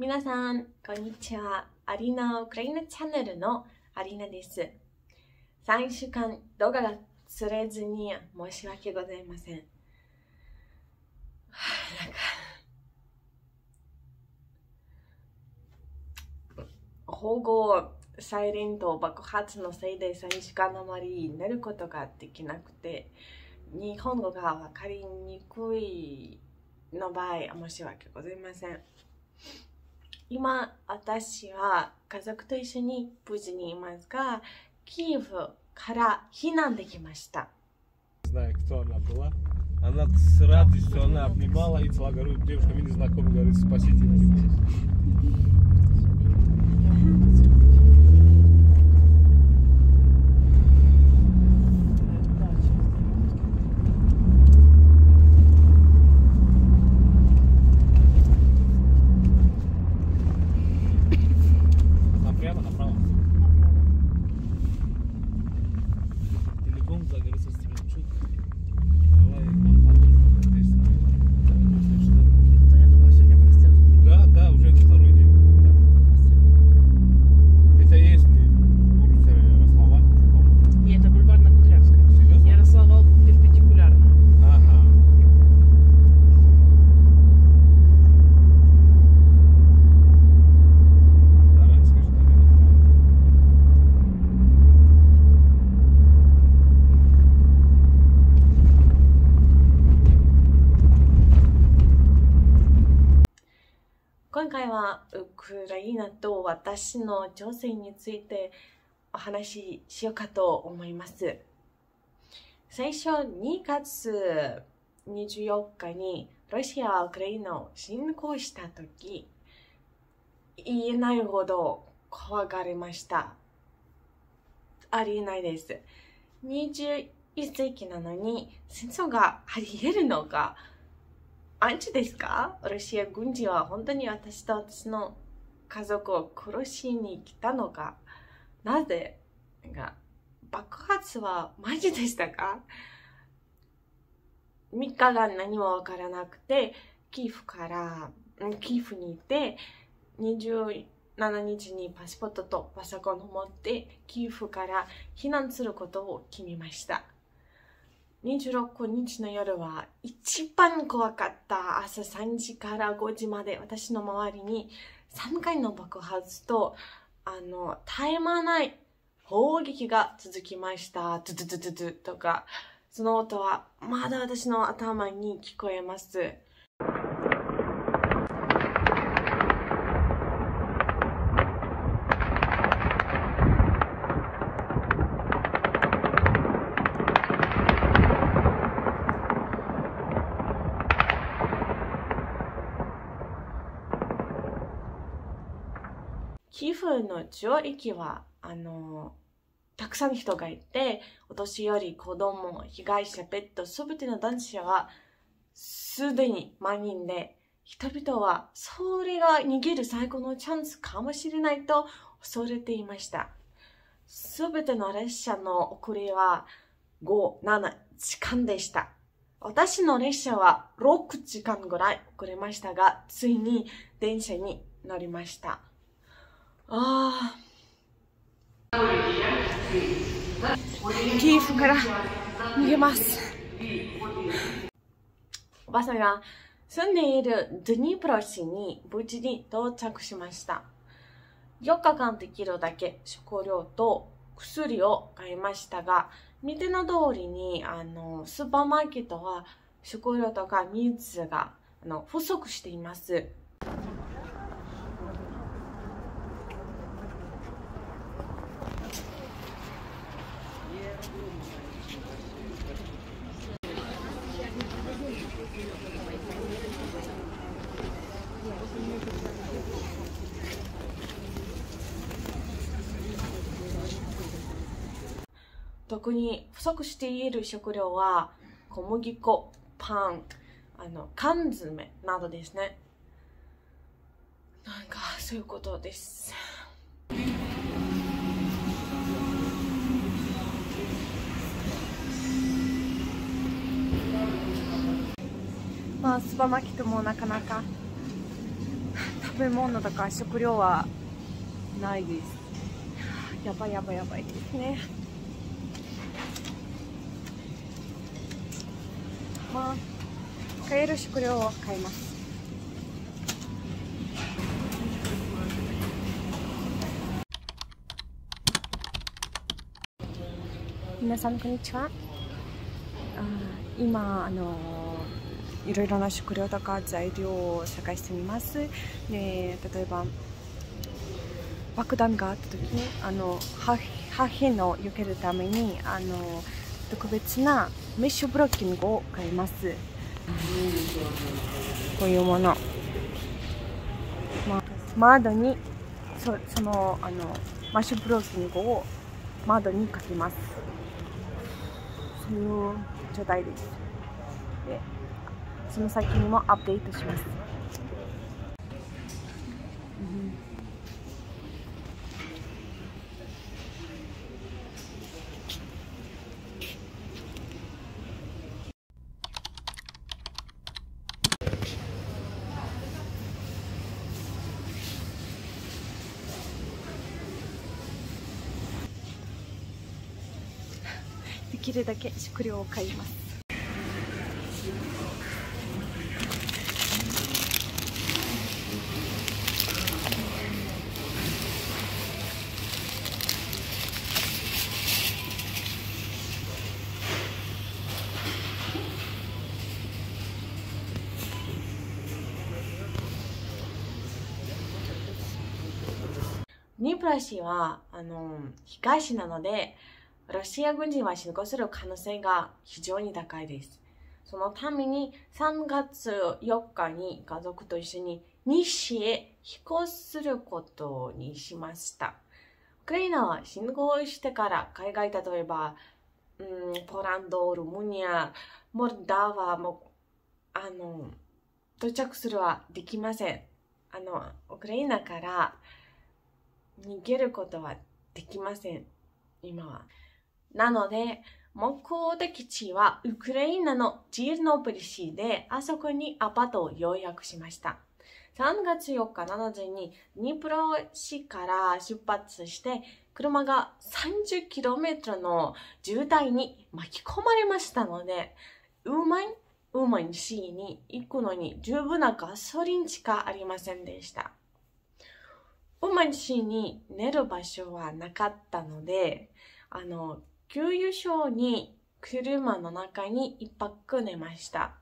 皆さん、こんにちは。アリーナウクライナチャンネルのアリーナです。3週間動画が釣れずに申し訳ございません。なんか、保護、サイレント、爆発のせいで3週間余り寝ることができなくて、日本語が分かりにくいの場合、申し訳ございません。今、私は家族と一緒に無事にいますが、キーウから避難できました。今回はウクライナと私の情勢についてお話ししようかと思います。最初2月24日にロシアはウクライナを侵攻したとき、言えないほど怖がりました。ありえないです。21世紀なのに戦争があり得るのかアンチですか？ロシア軍人は本当に私と私の家族を殺しに来たのか？なぜ？爆発はマジでしたか？3日間何もわからなくて、キーウにいて、27日にパスポートとパソコンを持って、キーウから避難することを決めました。26日の夜は一番怖かった朝3時から5時まで私の周りに3回の爆発と絶え間ない砲撃が続きました。トゥトゥトゥトゥトゥとか、その音はまだ私の頭に聞こえます。キーウの中央駅はたくさん人がいて、お年寄り、子供、被害者、ペット、すべての男子はすでに満員で、人々はそれが逃げる最後のチャンスかもしれないと恐れていました。すべての列車の遅れは5、7時間でした。私の列車は6時間ぐらい遅れましたが、ついに電車に乗りました。キーウから逃げます。おばさんが住んでいるドニプロ市に無事に到着しました。4日間できるだけ食料と薬を買いましたが、見ての通りにスーパーマーケットは食料とか水が不足しています。特に不足している食料は小麦粉、パン、缶詰などですね。なんかそういうことです。まあスーパーマーケットもなかなかべ物とか食料はないです。やばいやばいやばいですね。まあ買える食料は買います。皆さんこんにちは。今いろいろな食料とか材料を探してみます。で、例えば爆弾があった時に破片を避けるために特別なメッシュブロッキングを買います。こういうもの。窓にメッシュブロッキングを窓にかけます。そういう状態です。でその先にもアップデートします。できるだけ食料を買います。ニプロ市は東なので、ロシア軍人は侵攻する可能性が非常に高いです。そのために3月4日に家族と一緒に西へ飛行することにしました。ウクライナは侵攻してから海外、例えば、ポーランド、ルーマニア、モルダワも到着するはできません。ウクライナから逃げることはできません、今は。なので、目的地はウクライナのジェルノブリ市で、あそこにアパートを予約しました。3月4日7時にニプロ市から出発して、車が 30km の渋滞に巻き込まれましたので、ウーマン市に行くのに十分なガソリンしかありませんでした。ウーマン市に寝る場所はなかったので、給油所に車の中に一泊寝ました。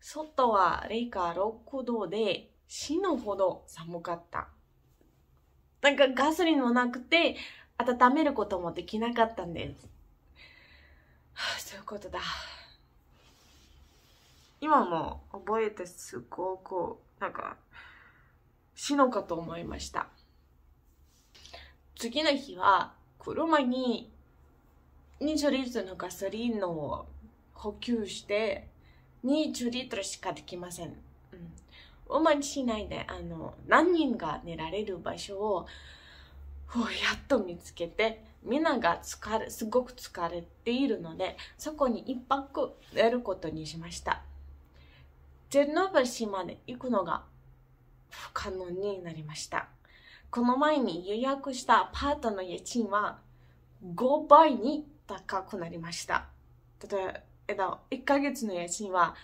外は零下6度で死ぬほど寒かった。なんかガソリンもなくて温めることもできなかったんです。はあ、そういうことだ。今も覚えてすごくなんか死ぬかと思いました。次の日は車に20リットルのガソリンを補給して20リットルしかできません。ウーマン市内で何人が寝られる場所をやっと見つけて、みんながすごく疲れているので、そこに一泊寝ることにしました。ジェルノブリ市まで行くのが不可能になりました。この前に予約したアパートの家賃は5倍に高くなりました。1ヶ月の家賃は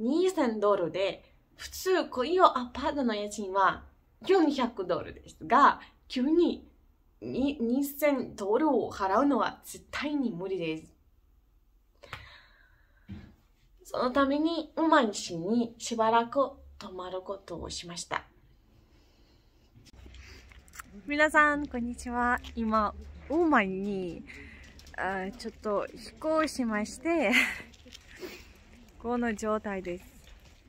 $2,000で、普通こういうアパートの家賃は$400ですが、急に$2,000を払うのは絶対に無理です。そのためにウーマン市にしばらく泊まることをしました。皆さんこんにちは。今ウーマンにちょっと飛行しましてこの状態です。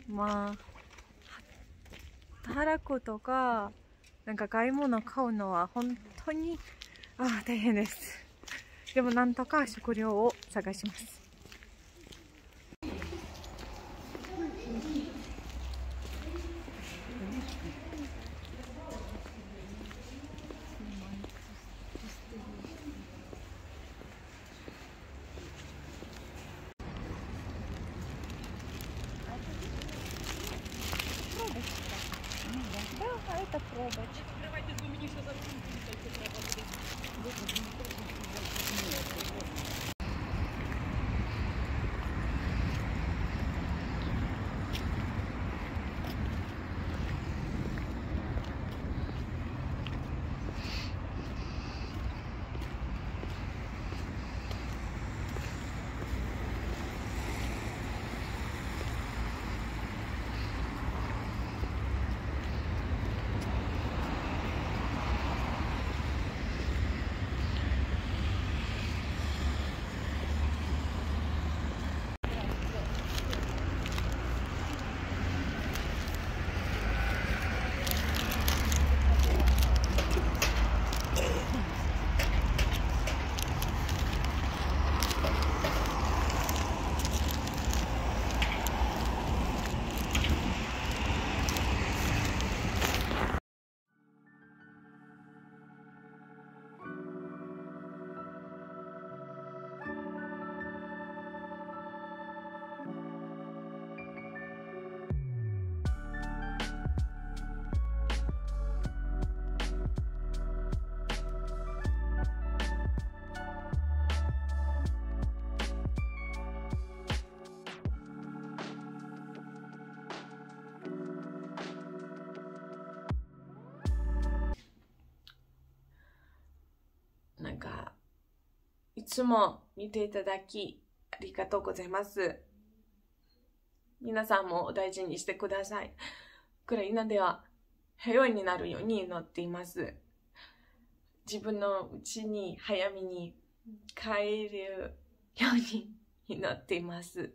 まあ働くとかなんか買い物買うのは本当に大変です。でもなんとか食料を探します。Да, а это пробач. Давайте з мені ще засунути, тільки треба буде.なんか、いつも見ていただきありがとうございます。皆さんもお大事にしてください。ウクライナでは平和になるように祈っています。自分の家に早めに帰るように祈っています。